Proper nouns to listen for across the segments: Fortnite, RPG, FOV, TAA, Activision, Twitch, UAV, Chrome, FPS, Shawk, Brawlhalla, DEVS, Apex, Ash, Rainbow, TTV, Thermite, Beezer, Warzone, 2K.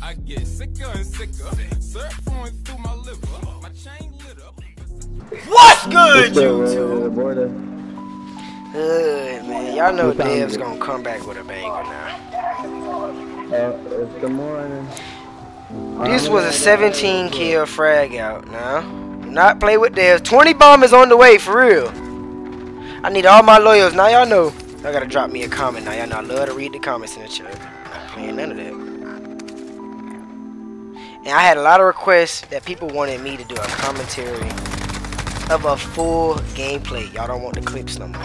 I get sicker and sicker. Surf going through my liver. My chain lit up. What's good, YouTube? Good, man. Y'all know Dev's gonna come back with a banger now. It's the morning. This was a 17 kill frag out now. Not play with Dev. 20 bomb is on the way for real. I need all my loyals. Now y'all know. Y'all gotta drop me a comment now. Y'all know I love to read the comments in the chat. Not playing none of that. And I had a lot of requests that people wanted me to do a commentary of a full gameplay. Y'all don't want the clips no more.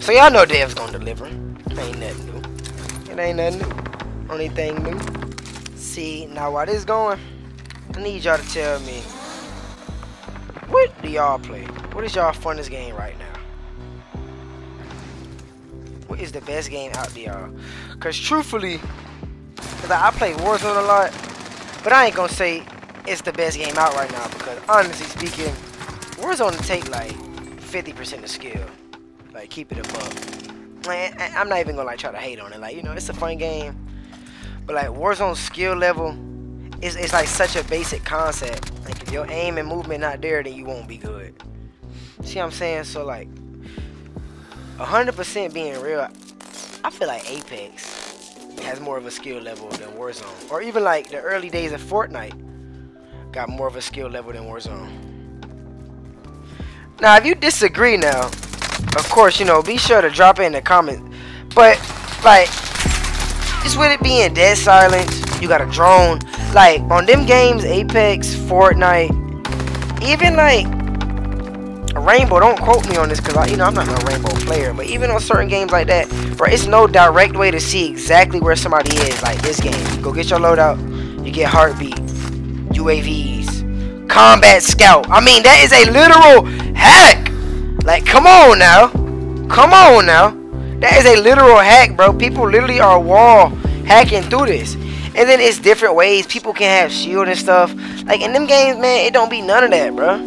So y'all know Dev's gonna deliver. It ain't nothing new. It ain't nothing new. Only thing new. See, now while this is going, I need y'all to tell me, what do y'all play? What is y'all funnest game right now? What is the best game out there, y'all? Cause truthfully, I play Warzone a lot. But I ain't gonna say it's the best game out right now because, honestly speaking, Warzone take like 50% of skill. Like, keep it above. Like, I'm not even gonna like try to hate on it. Like, you know, it's a fun game, but like Warzone's skill level is like such a basic concept. Like, if your aim and movement not there, then you won't be good. See what I'm saying? So like, 100% being real, I feel like Apex has more of a skill level than Warzone, or even like the early days of Fortnite got more of a skill level than Warzone. Now if you disagree, now of course, you know, be sure to drop it in the comments, but like, just with it being dead silence, you got a drone, like on them games, Apex, Fortnite, even like Rainbow, don't quote me on this because you know I'm not a Rainbow player, but even on certain games like that, right, it's no direct way to see exactly where somebody is. Like this game, you go get your loadout, you get heartbeat, UAVs, combat scout. I mean, that is a literal hack. Like, come on now, come on now, that is a literal hack, bro. People literally are wall hacking through this. And then it's different ways people can have shield and stuff. Like in them games, man, it don't be none of that, bro.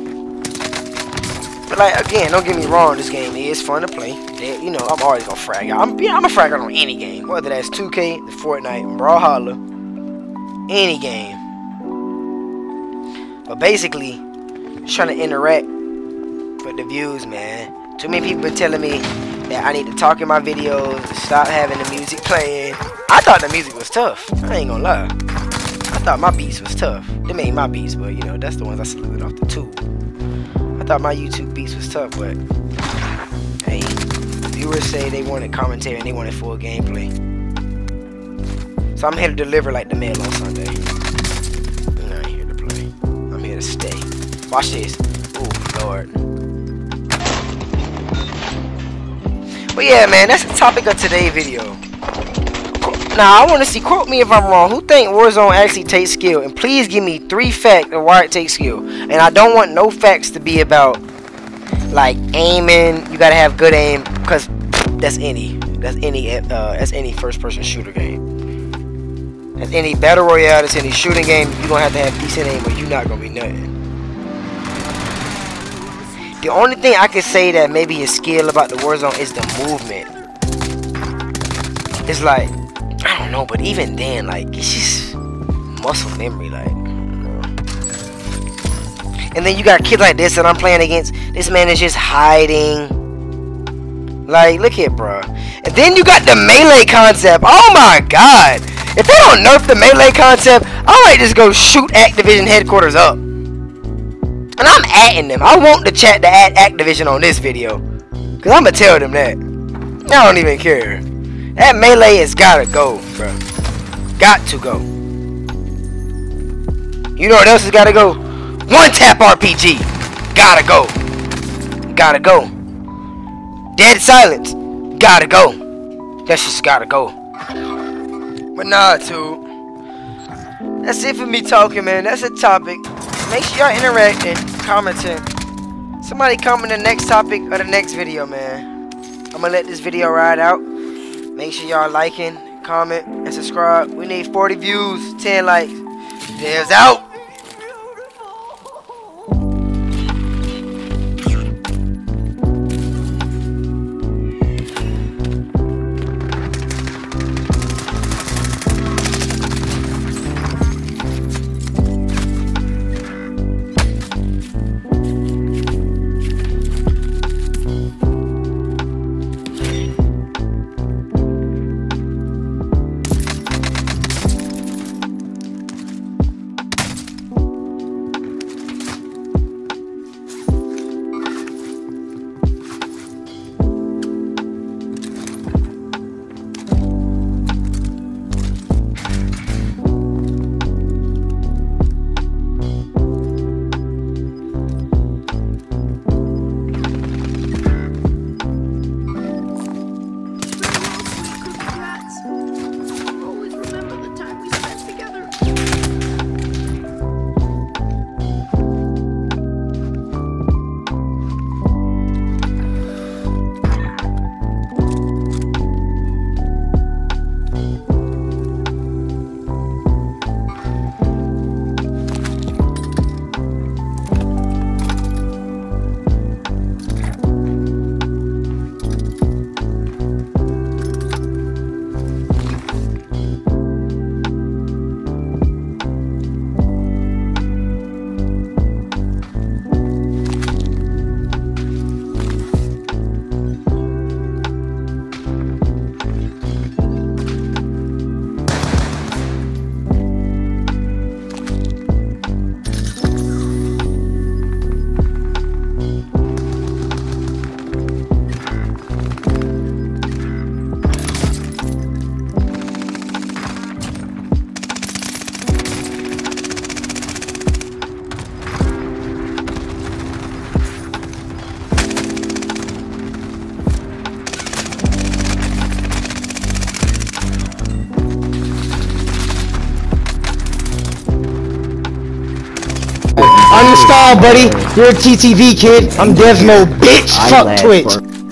But like, again, don't get me wrong, this game is fun to play. You know, I'm always gonna frag out. I'm a frag out on any game, whether that's 2K, the Fortnite, Brawlhalla, any game. But basically, just trying to interact with the views, man. Too many people are telling me that I need to talk in my videos, to stop having the music playing. I thought the music was tough. I ain't gonna lie. I thought my beats was tough. They made my beats, but you know, that's the ones I saluted off the tube. I thought my YouTube beats was tough, but hey, viewers say they wanted commentary and they wanted full gameplay. So I'm here to deliver like the mail on Sunday. I'm not here to play. I'm here to stay. Watch this. Oh, Lord. But yeah, man, that's the topic of today's video. Now, I want to see, quote me if I'm wrong, who think Warzone actually takes skill? And please give me 3 facts of why it takes skill. And I don't want no facts to be about, like, aiming. You got to have good aim, because that's any first-person shooter game. That's any battle royale, that's any shooting game. You're going to have decent aim, but you're not going to be nothing. The only thing I could say that maybe is skill about the Warzone is the movement. It's like, I don't know, but even then, like, it's just muscle memory, like, and then you got kids like this that I'm playing against. This man is just hiding. Like, look here, bro. And then you got the melee concept. Oh my god, if they don't nerf the melee concept, I might just go shoot Activision headquarters up. And I'm adding them. I want the chat to add Activision on this video, because I'm gonna tell them that I don't even care. That melee has gotta go, bro. Got to go. You know what else has gotta go? 1-tap RPG. Gotta go. Gotta go. Dead silence. Gotta go. That's just gotta go. But nah, dude. That's it for me talking, man. That's a topic. Make sure y'all interacting, commenting. Somebody comment the next topic or the next video, man. I'm gonna let this video ride out. Make sure y'all liking, comment, and subscribe. We need 40 views, 10 likes. Dev's out. Freestyle, buddy. You're a TTV kid. I'm dev mode, bitch. Fuck Twitch.